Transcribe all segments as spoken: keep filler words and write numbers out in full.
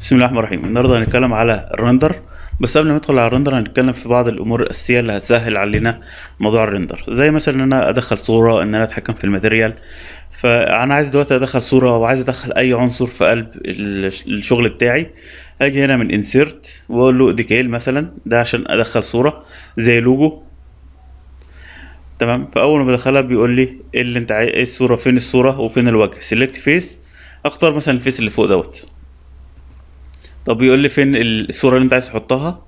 بسم الله الرحمن الرحيم. النهارده هنتكلم على الرندر، بس قبل ما ندخل على الرندر هنتكلم في بعض الامور الاساسيه اللي هتسهل علينا موضوع الرندر، زي مثلا ان انا ادخل صوره، ان انا اتحكم في الماتيريال. فانا عايز دلوقتي ادخل صوره وعايز ادخل اي عنصر في قلب الشغل بتاعي، اجي هنا من انسيرت واقول له ديكيل مثلا، ده عشان ادخل صوره زي لوجو، تمام. فاول ما بدخلها بيقول لي ايه اللي انت عايز، ايه الصوره، فين الصوره وفين الوجه. سيلكت فيس، اختار مثلا الفيس اللي فوق دوت. طب بيقول لي فين الصوره اللي انت عايز تحطها،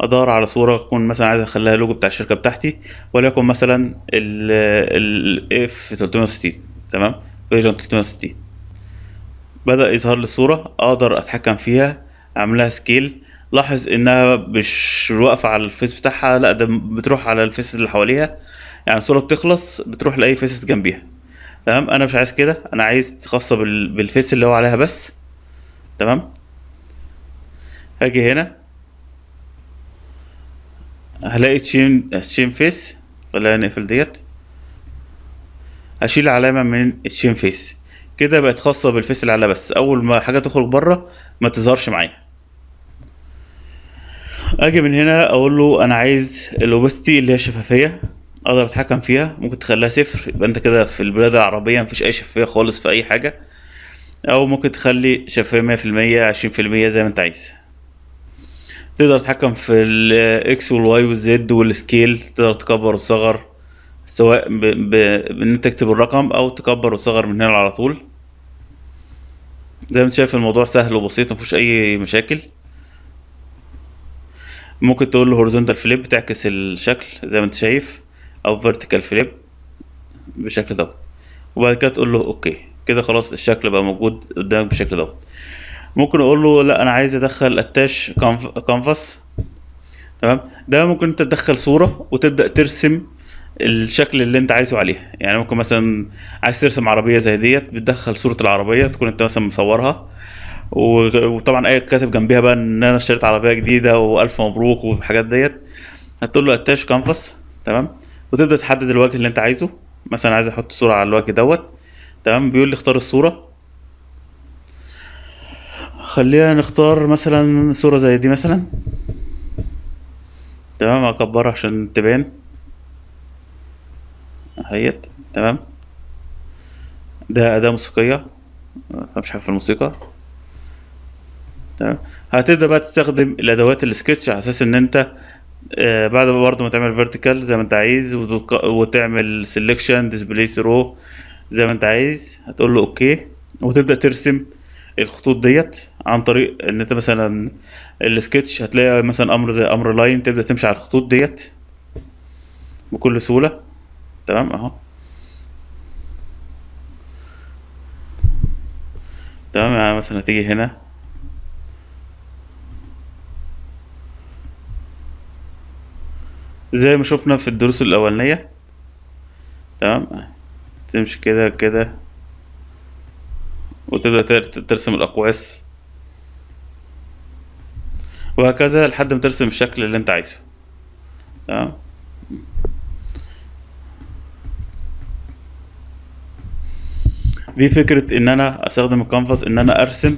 ادور على صوره تكون مثلا عايز اخليها لوجو بتاع الشركه بتاعتي، وليكن مثلا ال اف ثلاثمية وستين، تمام، فيجن ثلاثمية وستين. بدا يظهر لي الصوره، اقدر اتحكم فيها، اعملها سكيل. لاحظ انها مش واقفه على الفيس بتاعها، لا ده بتروح على الفيس اللي حواليها، يعني الصوره بتخلص بتروح لاي فيس جنبيها، تمام. انا مش عايز كده، انا عايز خاصه بالفيس اللي هو عليها بس، تمام. هاجي هنا هلاقي تشين تشين فيس، خلينا نقفل ديت، اشيل علامه من تشين فيس، كده بقت خاصه بالفيس اللي عليها بس. اول ما حاجه تخرج بره ما تظهرش معايا. اجي من هنا اقول له انا عايز الاوبستي اللي هي الشفافيه، اقدر اتحكم فيها، ممكن تخليها صفر، يبقى انت كده في البلاد العربيه مفيش اي شفافيه خالص في اي حاجه، او ممكن تخلي شفافيه مية في المية عشرين في المية زي ما انت عايز. تقدر تتحكم في الاكس والواي والزد والسكيل، تقدر تكبر وتصغر سواء بان انت تكتب الرقم او تكبر وتصغر من هنا على طول. زي ما انت شايف الموضوع سهل وبسيط مفيهوش اي مشاكل. ممكن تقول له هوريزونتال فليب تعكس الشكل زي ما انت شايف، او فيرتيكال فليب بالشكل دوت، وبعد كده تقول له اوكي. كده خلاص الشكل بقى موجود قدامك بالشكل دوت. ممكن اقول له لا انا عايز ادخل اتاش كانفاس، تمام. ده ممكن انت تدخل صوره وتبدا ترسم الشكل اللي انت عايزه عليها، يعني ممكن مثلا عايز ترسم عربيه زي ديت، بتدخل صوره العربيه تكون انت مثلا مصورها، وطبعا اي كاتب جنبيها بقى ان انا اشتريت عربيه جديده والف مبروك والحاجات ديت. هتقول له اتاش كانفاس، تمام، وتبدا تحدد الوجه اللي انت عايزه، مثلا عايز احط صوره على الوجه دوت، تمام. بيقول لي اختار الصوره، خلينا نختار مثلا صورة زي دي مثلا، تمام، اكبرها عشان تبان اهيت، تمام. ده اداة موسيقية، مفهمش حاجة في الموسيقى، تمام. هتبدأ بقى تستخدم الادوات السكتش على اساس ان انت آه بعد برضه ما تعمل فيرتيكال زي ما انت عايز، وتعمل سيلكشن ديسبليس رو زي ما انت عايز، هتقول له اوكي، وتبدأ ترسم الخطوط ديت عن طريق ان انت مثلا السكتش هتلاقي مثلا امر زي امر لاين، تبدا تمشي على الخطوط ديت بكل سهوله، تمام اهو، تمام. يعني مثلا هتيجي هنا زي ما شفنا في الدروس الاولانيه، تمام، تمشي كده كده وتبدأ ترسم الأقواس وهكذا لحد ما ترسم الشكل اللي انت عايزه، تمام. دي فكرة ان انا استخدم الكانفاس، ان انا ارسم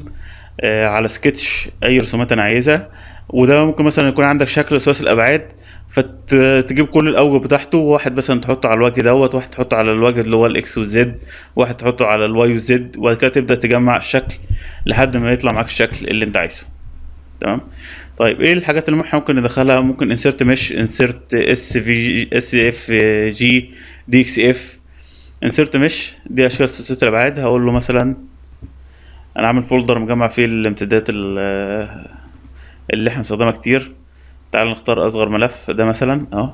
آه على سكتش اي رسومات انا عايزها. وده ممكن مثلا يكون عندك شكل ثلاثي الابعاد، فتجيب كل الاوجه بتاعته، واحد مثلا تحطه على الوجه دوت، واحد تحطه على الوجه اللي هو الاكس والزد، واحد تحطه على الواي والزد، وبعد كده تبدا تجمع الشكل لحد ما يطلع معاك الشكل اللي انت عايزه، تمام. طيب ايه الحاجات اللي احنا ممكن ندخلها؟ ممكن انسيرت مش، انسيرت اس في جي، اس اف جي، دي اكس اف، انسيرت مش، دي اشكال ثلاثيه الابعاد. هقول له مثلا انا عامل فولدر مجمع فيه الامتدادات اللي احنا بنستخدمها كتير، تعال نختار اصغر ملف ده مثلا اهو،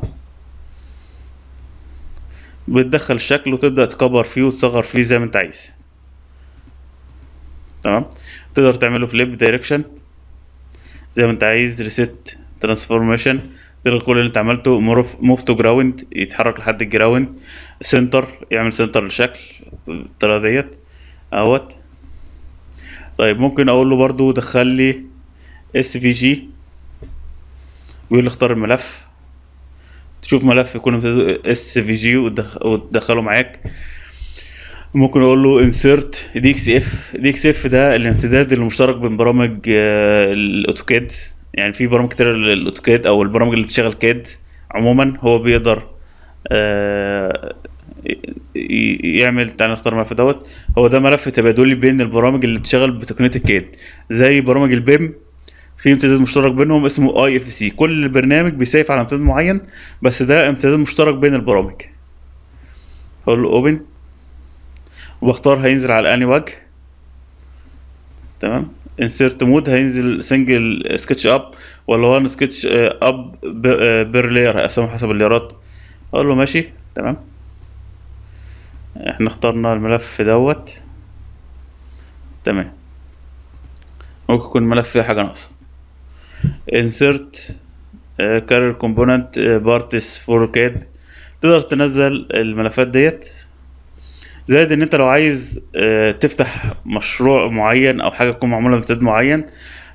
بتدخل الشكل وتبدا تكبر فيه وتصغر فيه زي ما انت عايز، تمام. تقدر تعمله فليب دايركشن زي ما انت عايز، ريست، ترانسفورميشن، تلغي كل اللي انت عملته، موف تو جراوند يتحرك لحد الجراوند، سنتر يعمل سنتر للشكل بالطريقه ديت اهوت. طيب ممكن اقول له برضو دخل لي اس في جي، بيقول لي اختار الملف، تشوف ملف يكون اس في جي وتدخله معاك. ممكن اقول له انسيرت دي اكس اف. دي اكس اف ده الامتداد المشترك بين برامج الاوتوكاد، يعني في برامج كتير للاوتوكاد او البرامج اللي بتشغل كاد عموما، هو بيقدر يعمل. تعالى نختار ملف دوت، هو ده ملف تبادلي بين البرامج اللي بتشتغل بتقنيه الكاد زي برامج البيم، في امتداد مشترك بينهم اسمه اي اف سي. كل برنامج بيسيف على امتداد معين، بس ده امتداد مشترك بين البرامج. هقول له اوبن وبختار هينزل على انهي وجه. تمام، انسيرت مود هينزل سنجل سكتش اب ولا وان سكتش اب بير لير، هقسمه حسب الليرات. اقول له ماشي. تمام، احنا اخترنا الملف دوت. تمام، ممكن يكون الملف فيه حاجه ناقصه. انسيرت كارير كومبوننت بارتس فور كاد، تقدر تنزل الملفات ديت. زائد ان انت لو عايز تفتح مشروع معين او حاجه تكون معموله بامتداد معين،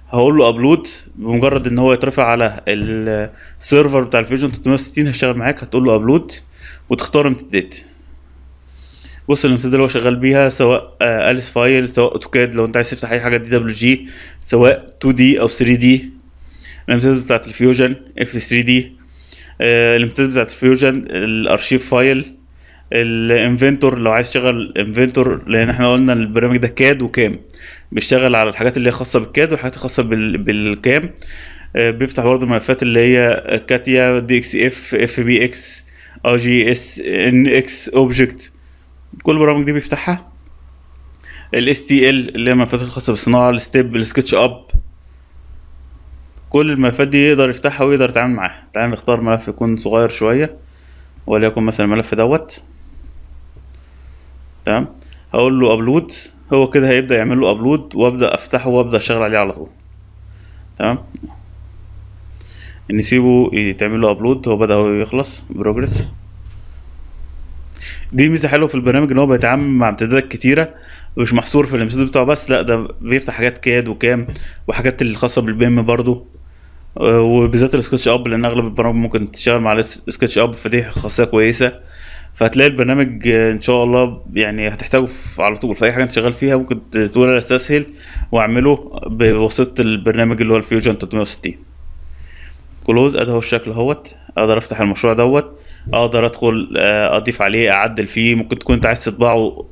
هقول له ابلود، بمجرد ان هو يترفع على السيرفر بتاع الفيجن ثلاثمية وستين هيشتغل معاك. هتقول له ابلود وتختار امتداد. بص الامتداد اللي هو شغال بيها، سواء اليس فايل، سواء اوتوكاد لو انت عايز تفتح اي حاجه دي دبليو جي، سواء تو دي او ثري دي. الامتداد بتاعت الفيوجن اف ثري دي، الامتداد بتاعت الفيوجن الارشيف فايل، الانفنتور لو عايز تشغل انفنتور، لان احنا قلنا البرنامج ده كاد وكام، بيشتغل على الحاجات اللي هي خاصه بالكاد والحاجات الخاصه بالكام. بيفتح برضه الملفات اللي هي كاتيا، دي اكس اف، اف بي اكس، ار جي اس ان اكس، اوبجكت، كل البرامج دي بيفتحها. الاس تي ال اللي هي الملفات الخاصه بالصناعه، الستيب، السكتش اب، كل الملفات دي يقدر يفتحها ويقدر يتعامل معاها. تعالى نختار ملف يكون صغير شويه، وليكن مثلا الملف دوت. تمام، هقول له ابلود، هو كده هيبدا يعمل له ابلود وابدا افتحه وابدا اشتغل عليه على طول. تمام، نسيبه يتعمل له ابلود، هو بدا هو يخلص بروجرس. دي ميزه حلوه في البرنامج ان هو بيتعامل مع امتدادات كتيره، مش محصور في الامتداد بتاعه بس، لا ده بيفتح حاجات كاد وكام وحاجات الخاصه بالبيم برضو، وبالذات السكتش اب لان اغلب البرامج ممكن تشتغل مع السكتش اب، فدي خاصيه كويسه. فهتلاقي البرنامج ان شاء الله يعني هتحتاجه على طول في اي حاجه انت شغال فيها، ممكن تقول انا استسهل واعمله بواسطه البرنامج اللي هو الفيوجن ثلاثمية وستين. كلوز، ادي هو الشكل اهوت. اقدر افتح المشروع دوت، اقدر ادخل اضيف عليه، اعدل فيه. ممكن تكون انت عايز تطبعه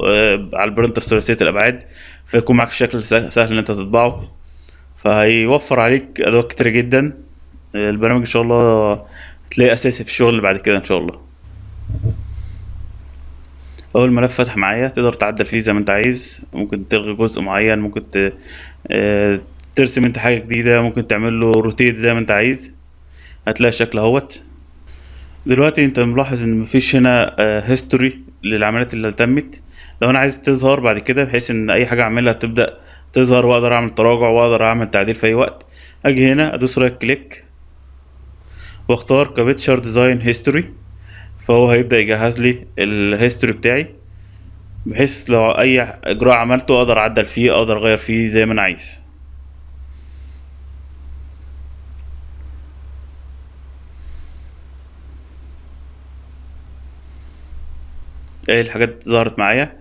على البرنتر ثلاثيه الابعاد، فيكون معاك الشكل سهل ان انت تطبعه، فهيوفر عليك ادوات كتير جدا. البرنامج ان شاء الله هتلاقيه اساسي في الشغل اللي بعد كده ان شاء الله. اول ملف فتح معايا، تقدر تعدل فيه زي ما انت عايز، ممكن تلغي جزء معين، ممكن ت... اه... ترسم انت حاجه جديده، ممكن تعمل له روتيت زي ما انت عايز. هتلاقي الشكل اهوت. دلوقتي انت ملاحظ ان مفيش هنا هيستوري للعمليات اللي تمت. لو انا عايز تظهر بعد كده بحيث ان اي حاجه اعملها تبدا تظهر، واقدر اعمل تراجع واقدر اعمل تعديل في اي وقت، اجي هنا ادوس رايت كليك واختار كابتشر ديزاين هيستوري، فهو هيبدا يجهز لي الهيستوري بتاعي بحيث لو اي اجراء عملته اقدر اعدل فيه، اقدر اغير فيه زي ما انا عايز. ايه الحاجات ظهرت معايا؟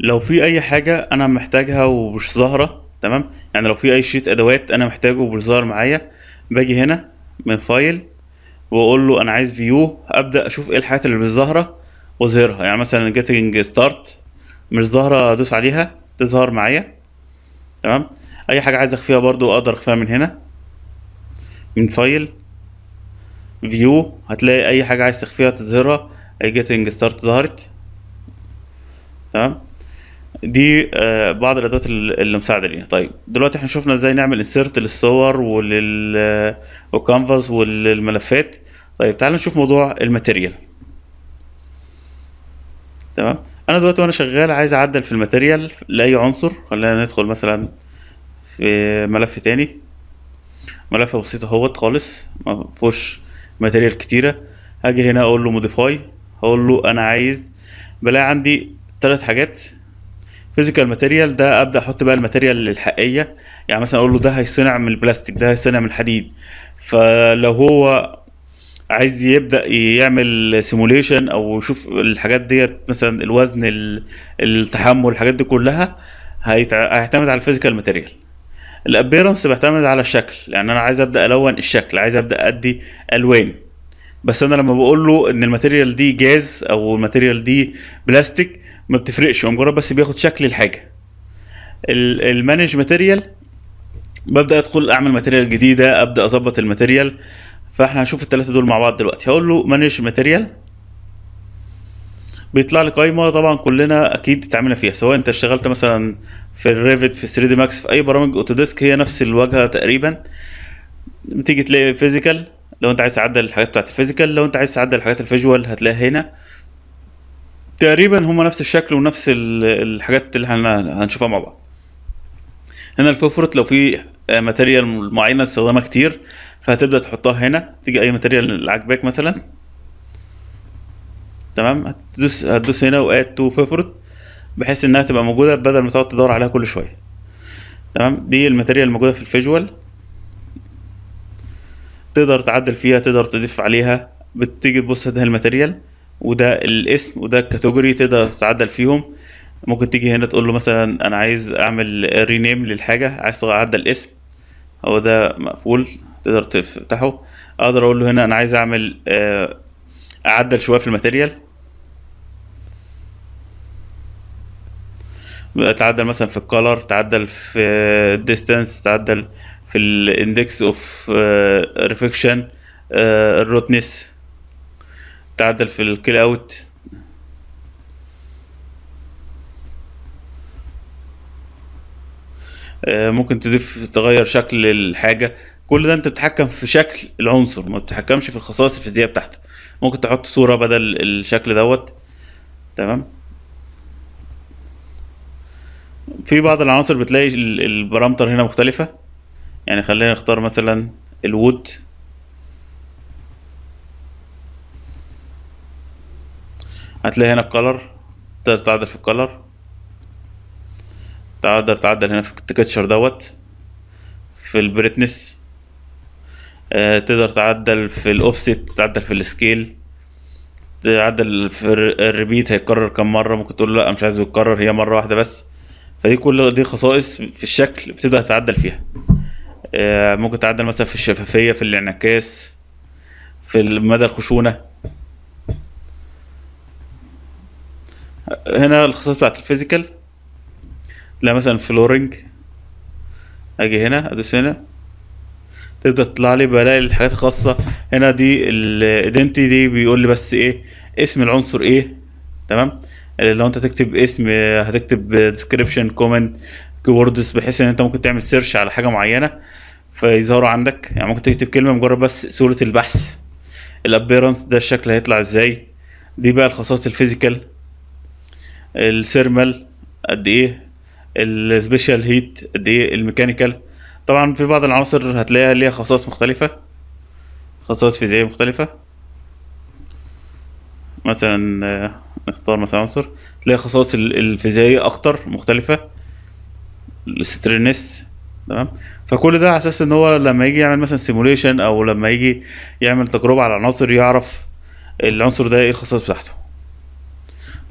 لو في اي حاجه انا محتاجها ومش ظاهره، تمام، يعني لو في اي شيت ادوات انا محتاجه ومش ظاهر معايا، باجي هنا من فايل واقول له انا عايز فيو، ابدا اشوف ايه الحاجات اللي مش ظاهره واظهرها. يعني مثلا جيتنج ستارت مش ظاهره، ادوس عليها تظهر معايا. تمام، اي حاجه عايز اخفيها برضو اقدر اخفيها من هنا، من فايل فيو هتلاقي اي حاجه عايز تخفيها تظهرها. اي جيتنج ستارت ظهرت. تمام، دي آه بعض الادوات اللي مساعده لينا. طيب دلوقتي احنا شفنا ازاي نعمل انسيرت للصور ولل والكانفاس والملفات. طيب تعالوا نشوف موضوع الماتيريال. تمام، انا دلوقتي وانا شغال عايز اعدل في الماتيريال لاي عنصر. خلينا ندخل مثلا في ملف تاني، ملف بسيط اهوت خالص ما فيهوش ماتيريال كتيره. هاجي هنا اقول له موديفاي، هقول له انا عايز، بلاقي عندي ثلاث حاجات. فيزيكال ماتيريال، ده ابدا احط بقى الماتيريال الحقيقيه، يعني مثلا اقول له ده هيصنع من البلاستيك، ده هيصنع من الحديد. فلو هو عايز يبدا يعمل سيموليشن او يشوف الحاجات ديت مثلا الوزن التحمل الحاجات دي كلها، هيعتمد على الفيزيكال ماتيريال. الابيرنس بيعتمد على الشكل، يعني انا عايز ابدا الون الشكل، عايز ابدا ادي الوان، بس انا لما بقول له ان الماتيريال دي جاز او الماتيريال دي بلاستيك ما بتفرقش، هو مجرد بس بياخد شكل الحاجه. المانج ماتيريال ببدا ادخل اعمل ماتيريال جديده، ابدا اظبط الماتيريال. فاحنا هنشوف الثلاثه دول مع بعض دلوقتي. هقول له مانج ماتيريال، بيطلع لي قايمه طبعا كلنا اكيد اتعاملنا فيها، سواء انت اشتغلت مثلا في الريفت في ثري دي ماكس في اي برامج اوتوديسك، هي نفس الواجهه تقريبا. بتيجي تلاقي فيزيكال لو انت عايز تعدل الحاجات بتاعت الفيزيكال، لو انت عايز تعدل الحاجات الفيجوال هتلاقيها هنا. تقريبا هما نفس الشكل ونفس الحاجات اللي احنا هنشوفها مع بعض. هنا الفوفورت لو في ماتيريال معينه استخدامها كتير فهتبدا تحطها هنا، تيجي اي ماتيريال اللي عاجباك مثلا، تمام، هتدوس هتدوس هنا واد تو فيفورت بحيث انها تبقى موجوده بدل ما تقعد تدور عليها كل شويه. تمام، دي الماتيريال الموجوده في الفيجوال، تقدر تعدل فيها، تقدر تضيف عليها. بتيجي تبص ده الماتيريال وده الاسم وده الكاتيجوري، تقدر تتعدل فيهم. ممكن تيجي هنا تقول له مثلا انا عايز اعمل رينيم للحاجه، عايز اعدل الاسم، هو ده مقفول تقدر تفتحه. اقدر اقول له هنا انا عايز اعمل اعدل شويه في الماتيريال، تعدل مثلا في الكالر، تعدل في الديستانس، تعدل في الاندكس اوف ريفلكشن، الروتنس، تعدل في الكيل اوت. ممكن تضيف تغير شكل الحاجه، كل ده انت بتتحكم في شكل العنصر، ما بتتحكمش في الخصائص الفيزيائيه بتاعته. ممكن تحط صوره بدل الشكل دوت. تمام، في بعض العناصر بتلاقي البارامتر هنا مختلفه، يعني خلينا نختار مثلا الوود، هتلاقي هنا الكلر، تقدر تعدل في الكلر، تقدر تعدل هنا في التكتشر دوت، في البريتنس، آه، تقدر تعدل في الاوفست، تعدل في السكيل، تعدل في الريبيت هيتكرر كم مره، ممكن تقول لا مش عايزه يتكرر، هي مره واحده بس. فدي كل دي خصائص في الشكل بتبدا تتعدل فيها. آه، ممكن تعدل مثلا في الشفافيه، في الانعكاس، في مدى الخشونه. هنا الخصائص بتاعت الفيزيكال، لا مثلا فلورنج، اجي هنا ادوس هنا تبدا تطلع لي، بلاقي الحاجات الخاصه هنا. دي الايدنتي، دي بيقول لي بس ايه اسم العنصر ايه. تمام، لو انت تكتب اسم هتكتب ديسكريبشن، كومنت، كيوردز، بحيث ان انت ممكن تعمل سيرش على حاجه معينه فيظهروا عندك. يعني ممكن تكتب كلمه مجرد بس صوره البحث. الابيرنس ده الشكل هيطلع ازاي، دي بقى الخصائص الفيزيكال. الثيرمال قد ايه، السبيشال هيت قد ايه، الميكانيكال. طبعا في بعض العناصر هتلاقيها ليها خصائص مختلفه، خصائص فيزيائيه مختلفه. مثلا نختار مثلا عنصر تلاقي خصائص الفيزيائيه اكتر مختلفه، السترينس. تمام، فكل ده على اساس ان هو لما يجي يعمل مثلا سيموليشن او لما يجي يعمل تجربه على العناصر يعرف العنصر ده ايه الخصائص بتاعته.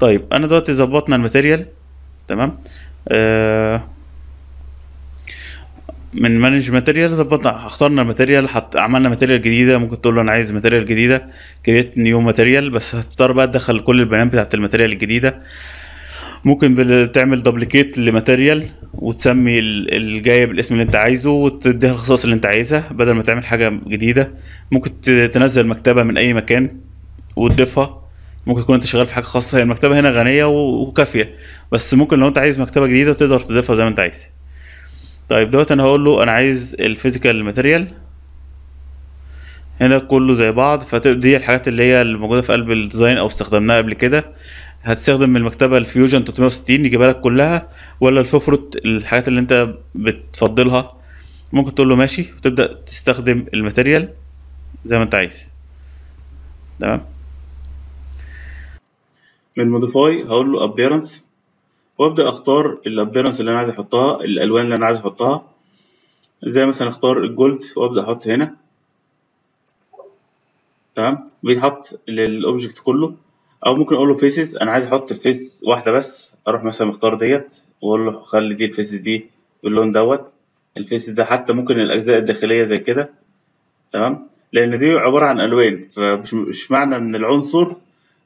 طيب، انا دلوقتي ظبطنا الماتيريال. تمام، آه من مانج ماتيريال ظبطنا، اخترنا ماتيريال، حط عملنا ماتيريال جديده. ممكن تقول له انا عايز ماتيريال جديده، كريت نيو ماتيريال، بس هتضطر بقى تدخل كل البيانات بتاعه الماتيريال الجديده. ممكن تعمل دبليكيت لماتيريال وتسمي الجايه بالاسم اللي انت عايزه وتديها الخصائص اللي انت عايزها بدل ما تعمل حاجه جديده. ممكن تنزل مكتبه من اي مكان وتضيفها، ممكن تكون انت شغال في حاجه خاصه، هي المكتبه هنا غنيه وكافيه، بس ممكن لو انت عايز مكتبه جديده تقدر تضيفها زي ما انت عايز. طيب، دلوقتي انا هقول له انا عايز الفيزيكال ماتيريال، هنا كله زي بعض، فدي الحاجات اللي هي الموجوده في قلب الديزاين او استخدمناها قبل كده. هتستخدم المكتبه الفيوجن ثلاثمية وستين يجيبها لك كلها، ولا الفوفروت الحاجات اللي انت بتفضلها. ممكن تقول له ماشي وتبدا تستخدم الماتيريال زي ما انت عايز. تمام، من موديفاي هقول له ابيرنس، وابدا اختار الابيرنس اللي انا عايز احطها، الالوان اللي انا عايز احطها، زي مثلا اختار الجولد وابدا احط هنا. تمام، بيتحط للاوبجكت كله، او ممكن اقول له فيسز، انا عايز احط الفيس واحده بس، اروح مثلا مختار ديت واقول له خلي دي الفيس دي باللون دوت الفيس ده، حتى ممكن الاجزاء الداخليه زي كده تمام، لان دي عباره عن الوان، فمش معنى ان العنصر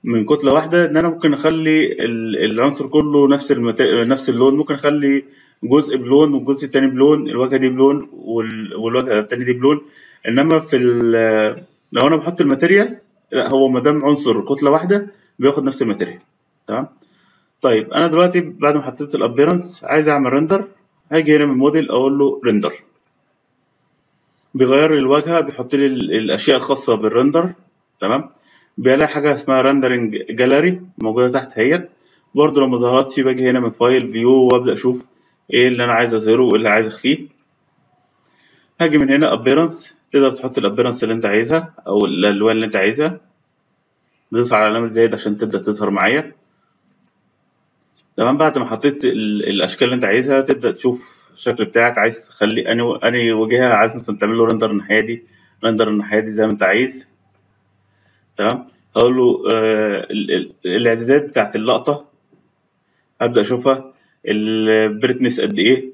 من كتله واحده ان انا ممكن اخلي العنصر كله نفس المتا... نفس اللون، ممكن اخلي جزء بلون والجزء التاني بلون، الواجهه دي بلون وال... والواجهه التاني دي بلون. انما في ال... لو انا بحط الماتيريال، لا، هو ما دام عنصر كتله واحده بياخد نفس الماتيريال تمام. طيب انا دلوقتي بعد ما حطيت الابيرنس عايز اعمل ريندر، هاجي هنا من موديل اقول له ريندر، بيغير لي الواجهه، بيحط لي الاشياء الخاصه بالريندر تمام. بيلاقي حاجه اسمها ريندرنج جاليري موجوده تحت اهيت، برضه لو ما ظهرتش باجي هنا من فايل فيو وابدا اشوف ايه اللي انا عايز اظهره وايه اللي عايز اخفيه. هاجي من هنا ابيرنس، تقدر تحط الابيرنس اللي انت عايزها او الالوان اللي انت عايزها، بتدوس على علامه زائد عشان تبدا تظهر معايا تمام. بعد ما حطيت الاشكال اللي انت عايزها تبدا تشوف الشكل بتاعك، عايز تخلي اني اني واجهه، عايز مثلا تعمل له ريندر الناحيه دي، ريندر الناحيه دي زي ما انت عايز تمام. هقول له آه الاعدادات بتاعت اللقطه، ابدا اشوفها البريتنس قد ايه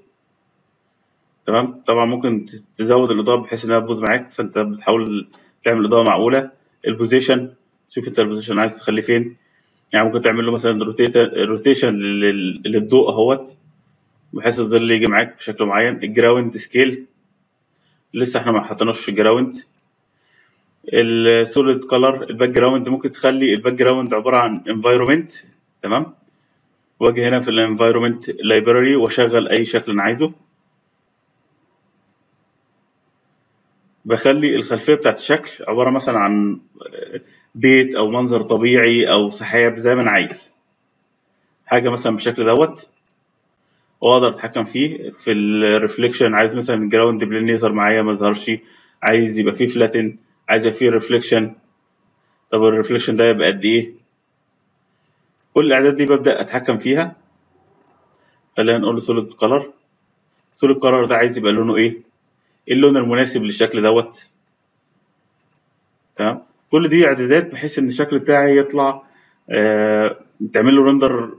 تمام. طبعا ممكن تزود الاضاءه بحيث انها تبوظ معاك، فانت بتحاول تعمل اضاءه معقوله. البوزيشن، شوف انت البوزيشن عايز تخليه فين، يعني ممكن تعمل له مثلا روتيشن للضوء اهوت بحيث الظل يجي معاك بشكل معين. الجراوند سكيل، لسه احنا ما حطيناش جراوند. السوليد كلر، الباك جراوند ممكن تخلي الباك جراوند عباره عن انفايرومنت تمام. واجي هنا في الانفايرومنت لايبراري واشغل اي شكل انا عايزه. بخلي الخلفيه بتاعت الشكل عباره مثلا عن بيت او منظر طبيعي او سحاب زي ما انا عايز، حاجه مثلا بالشكل دوت، واقدر اتحكم فيه. في الريفليكشن، عايز مثلا الجراوند بلين يظهر معايا ما يظهرش، عايز يبقى فيه فلاتن، عايز يبقى فيه ريفليكشن، طب الريفليكشن ده يبقى قد ايه. كل الاعداد دي ببدا اتحكم فيها. خلينا نقول له سوليد كلر، سوليد كلر ده عايز يبقى لونه ايه، ايه اللون المناسب للشكل دوت تمام. كل دي اعدادات بحيث ان الشكل بتاعي يطلع آه، تعمل له رندر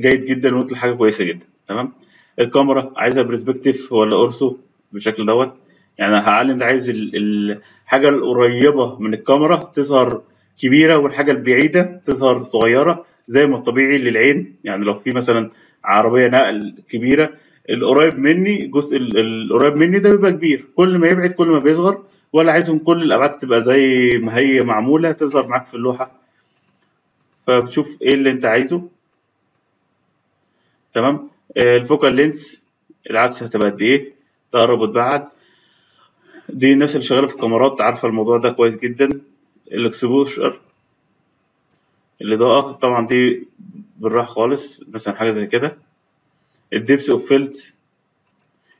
جيد جدا ويطلع حاجه كويسه جدا تمام. الكاميرا عايزها برسبكتيف ولا اورثو بالشكل دوت، يعني هعلم انت عايز الحاجه القريبه من الكاميرا تظهر كبيره والحاجه البعيده تظهر صغيره زي ما الطبيعي للعين. يعني لو في مثلا عربيه نقل كبيره، القريب مني جزء القريب مني ده بيبقى كبير، كل ما يبعد كل ما بيصغر، ولا عايزهم كل الابعاد تبقى زي ما هي معموله تظهر معاك في اللوحه. فبتشوف ايه اللي انت عايزه تمام. الفوكال لينس، العدسه هتبقى قد ايه، تقرب وتبعد، دي الناس اللي شغاله في الكاميرات عارفه الموضوع ده كويس جدا. الاكسبوشر، الاضاءه طبعا دي بالراحه خالص، مثلا حاجه زي كده. الديبس اوف فيلت،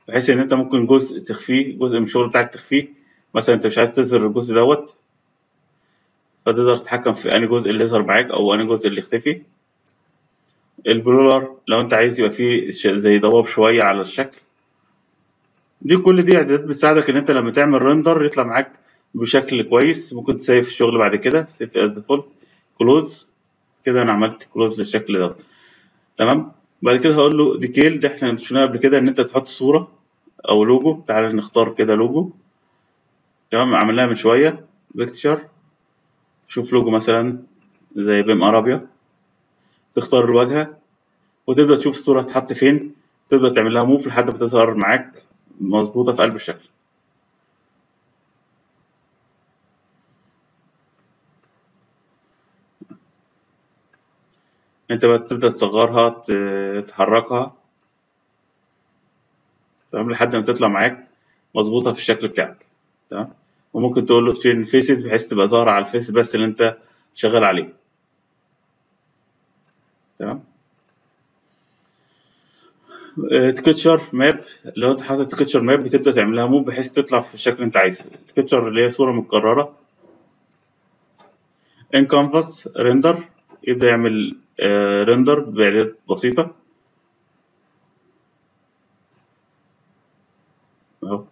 بحيث ان انت ممكن جزء تخفيه، جزء من الشغل بتاعك تخفيه، مثلا انت مش عايز تظهر الجزء دوت، فتقدر تتحكم في انهي جزء اللي يظهر معاك او انهي جزء اللي يختفي. البلورر، لو انت عايز يبقى فيه زي ضباب شويه على الشكل. دي كل دي اعدادات بتساعدك ان انت لما تعمل رندر يطلع معاك بشكل كويس. ممكن تسيف الشغل بعد كده، سيف از ديفولت، كلوز. كده انا عملت كلوز للشكل ده تمام. بعد كده هقول له ديكيل، ده احنا شفناه قبل كده ان انت بتحط صوره او لوجو. تعال نختار كده لوجو تمام، عملناها من شويه بيكتشر. شوف لوجو مثلا زي بيم ارابيا، تختار الواجهه وتبدا تشوف الصوره هتتحط فين، تبدا تعمل لها موف لحد ما تظهر معاك مظبوطه في قلب الشكل. انت بقى تبدا تصغرها، تحركها تمام لحد ما تطلع معاك مظبوطه في الشكل بتاعك تمام. وممكن تقول له تشين فيسز بحيث تبقى ظاهره على الفيس بس اللي انت شغال عليه تمام. سكتشر ماب، لو انت حاطط سكتشر ماب بتبدا تعملها موف بحيث تطلع في الشكل اللي انت عايزه. سكتشر اللي هي صوره متكرره. ان كانفاس ريندر، يبدا يعمل آه ريندر باعدادات بسيطه اهو.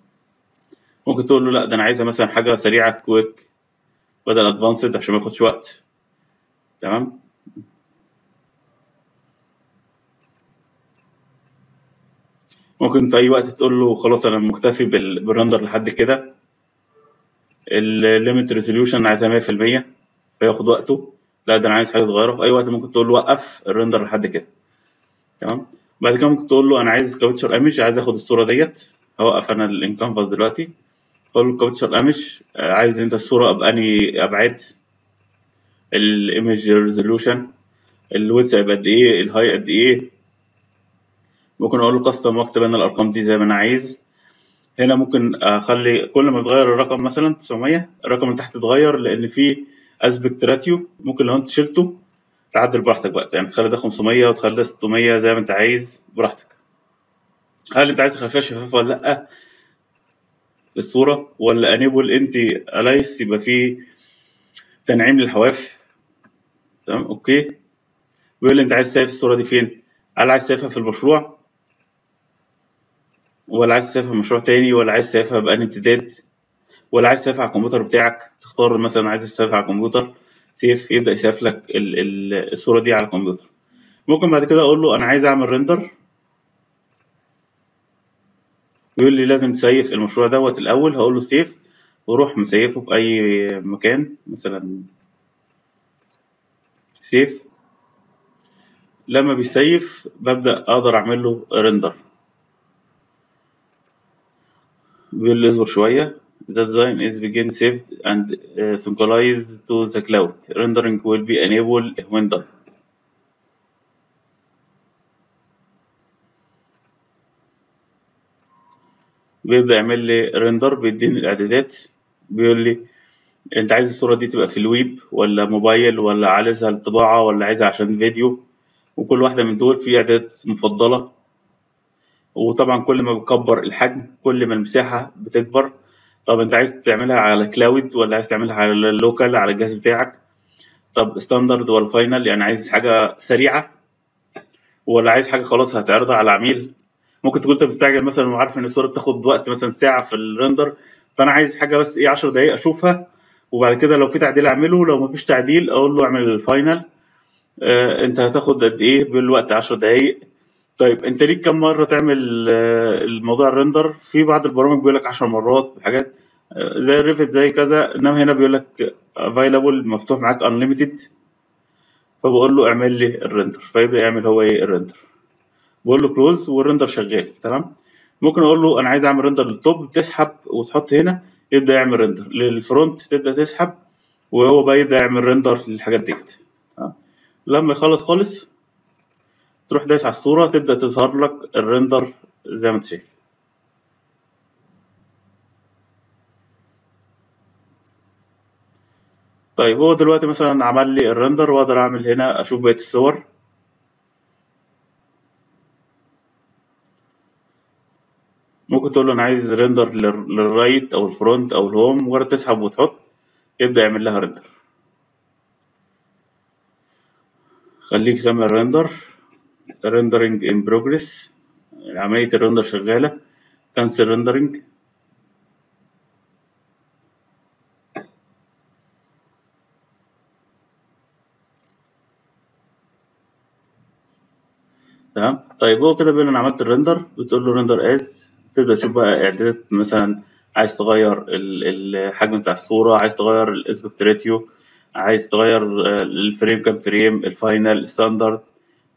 ممكن تقول له لا، ده انا عايزها مثلا حاجه سريعه كويك، بدل ادفانسد عشان ما ياخدش وقت. تمام. ممكن في اي وقت تقول له خلاص انا مكتفي بالرندر لحد كده، الليميت ريزوليوشن عايزها مية في المية فياخد وقته. لا ده انا عايز حاجه صغيره، في اي وقت ممكن تقول له وقف الرندر لحد كده. تمام. بعد كده ممكن تقول له انا عايز كابتشر ايمج، عايز اخد الصوره ديت، هوقف انا الانكانفاس دلوقتي، اقول له كابتشر ايمج عايز انت الصوره باني ابعاد، الايمج ريزوليوشن، الويدث هيبقى قد ايه، الهاي قد ايه. ممكن اقول له كاستم واكتب انا الارقام دي زي ما انا عايز. هنا ممكن اخلي كل ما اتغير الرقم مثلا تسعمية، الرقم اللي تحت اتغير لان في اسبكت راتيو، ممكن لو انت شلته تعدل براحتك بقى، يعني تخلي ده خمسمية وتخلي ده ستمية زي ما انت عايز براحتك. هل انت عايز خلفيه شفافه ولا لا الصوره، ولا انيبل انت اليس يبقى في تنعيم للحواف. تمام اوكي. بيقول لي انت عايز تسيب الصوره دي فين؟ هل عايز تسيبها في المشروع، ولا عايز تسيبها في مشروع تاني، ولا عايز تسيبها بأنهي امتداد، ولا عايز تسيبها على الكمبيوتر بتاعك؟ تختار مثلا عايز تسيبها على الكمبيوتر، سيف يبدأ يسيف لك ال ال الصورة دي على الكمبيوتر. ممكن بعد كده أقول له أنا عايز أعمل ريندر، يقول لي لازم تسيف المشروع دوت الأول، هقول له سيف وروح مسيفه في أي مكان، مثلا سيف. لما بيسيف ببدأ أقدر أعمل له ريندر. بيقول لي اصبر شوية. The design is begin saved and synchronized to the cloud. Rendering will be enabled when done. بيبدأ يعمل لي ريندر، بيديني الإعدادات، بيقول لي أنت عايز الصورة دي تبقى في الويب ولا موبايل، ولا عايزها للطباعة، ولا عايزها عشان فيديو، وكل واحدة من دول في إعدادات مفضلة. وطبعا كل ما بكبر الحجم كل ما المساحه بتكبر. طب انت عايز تعملها على كلاود، ولا عايز تعملها على اللوكال على الجهاز بتاعك؟ طب ستاندرد ولا فاينل، يعني عايز حاجه سريعه ولا عايز حاجه خلاص هتعرضها على العميل؟ ممكن تكون انت مستعجل مثلا وعارف ان الصوره بتاخد وقت مثلا ساعه في الرندر، فانا عايز حاجه بس ايه عشر دقائق اشوفها، وبعد كده لو في تعديل اعمله، لو مفيش تعديل اقول له اعمل الفاينل. اه انت هتاخد قد ايه بالوقت؟ عشر دقائق. طيب انت ليك كم مره تعمل الموضوع الرندر؟ في بعض البرامج بيقول لك عشر مرات، حاجات زي الريفت زي كذا، انما هنا بيقول لك افيلابل مفتوح معاك انليميتد، فبقول له اعمل لي الرندر، فيبدا يعمل هو ايه الرندر. بقول له كلوز والرندر شغال. تمام. ممكن اقول له انا عايز اعمل رندر للتوب، تسحب وتحط هنا يبدا يعمل رندر، للفرونت تبدا تسحب وهو بيبدا يعمل رندر للحاجات ديت. لما يخلص خالص تروح دايس على الصورة، تبدأ تظهر لك الرندر زي ما انت شايف. طيب هو دلوقتي مثلا عمل لي الرندر، واقدر اعمل هنا اشوف بقية الصور. ممكن تقول له انا عايز رندر للرايت او الفرونت او الهوم، مجرد تسحب وتحط يبدأ يعمل لها رندر. خليك تعمل الرندر. rendering in progress، عملية الرندر شغالة. cancel rendering. تمام. طيب هو كده بيقول انا عملت الرندر، بتقول له render as، تبدأ تشوف بقى اعدادات، مثلا عايز تغير الحجم بتاع الصورة، عايز تغير الاسبكت راتيو، عايز تغير الفريم كام فريم، الفاينل، ستاندرد،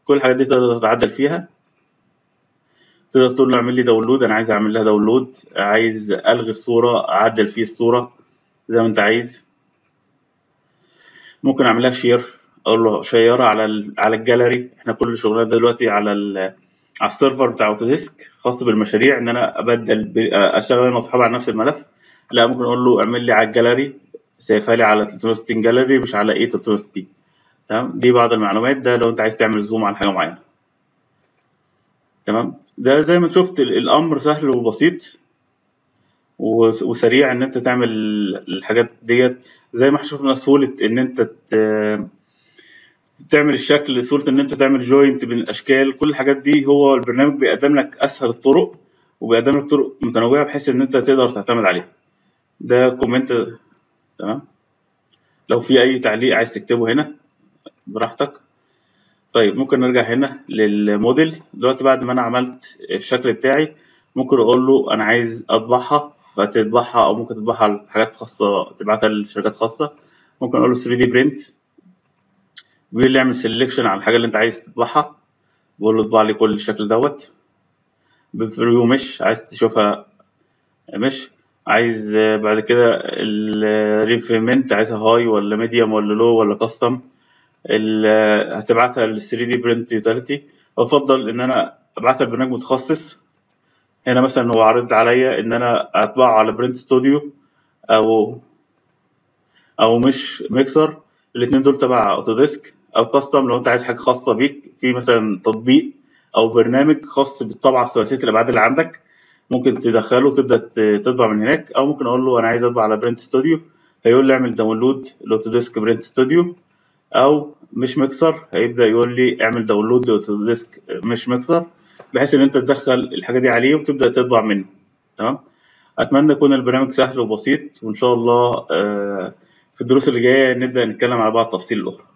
كل الحاجات دي تقدر تتعدل فيها. تقدر تقول له اعمل لي داونلود، انا عايز اعمل لها داونلود، عايز الغي الصوره اعدل فيه الصوره زي ما انت عايز. ممكن اعمل لها شير، اقول له شيرها على على الجاليري. احنا كل شغلنا دلوقتي على على السيرفر بتاع اوتوديسك خاص بالمشاريع، ان انا ابدل اشتغل انا واصحابي على نفس الملف. لا ممكن اقول له اعمل لي على الجاليري، سيفها لي على ثلاثمية وستين جاليري مش على ايه ثلاثمية وستين. تمام. دي بعض المعلومات، ده لو انت عايز تعمل زوم على حاجه معينه. تمام. ده زي ما شفت الامر سهل وبسيط وسريع ان انت تعمل الحاجات ديت. زي ما احنا شفنا سهوله ان انت تعمل الشكل، سهوله ان انت تعمل جوينت بين الاشكال، كل الحاجات دي هو البرنامج بيقدم لك اسهل الطرق، وبيقدم لك طرق متنوعه بحيث ان انت تقدر تعتمد عليها. ده كومنت. تمام. لو في اي تعليق عايز تكتبه هنا براحتك. طيب ممكن نرجع هنا للموديل دلوقتي. بعد ما انا عملت الشكل بتاعي ممكن اقول له انا عايز اطبعها فتطبعها، او ممكن تطبعها لحاجات خاصه تبعتها لشركات خاصه. ممكن اقول له ثري دي print ويقول اعمل سيلكشن على الحاجه اللي انت عايز تطبعها، بقول له اطبع لي كل الشكل دوت بفريو مش عايز تشوفها، مش عايز بعد كده الريفيمنت عايزها هاي ولا ميديوم ولا لو ولا كاستم، هتبعتها لل ثري دي print utility. افضل ان انا ابعتها لبرنامج متخصص. هنا مثلا هو عرض عليا ان انا اطبعه على برنت ستوديو او او مش ميكسر، الاثنين دول تبع اوتوديسك، او كاستم لو انت عايز حاجه خاصه بيك في مثلا تطبيق او برنامج خاص بالطبعه الثلاثيه الابعاد اللي عندك، ممكن تدخله وتبدا تطبع من هناك. او ممكن اقول له انا عايز اطبع على برنت ستوديو، هيقول لي اعمل داونلود لاوتوديسك برنت ستوديو، او مش ميكسر هيبدا يقول لي اعمل داونلود لاوتوديسك مش ميكسر، بحيث ان انت تدخل الحاجه دي عليه وتبدا تطبع منه. تمام. اتمنى يكون البرنامج سهل وبسيط، وان شاء الله في الدروس اللي جايه نبدا نتكلم على بعض التفاصيل الاخرى.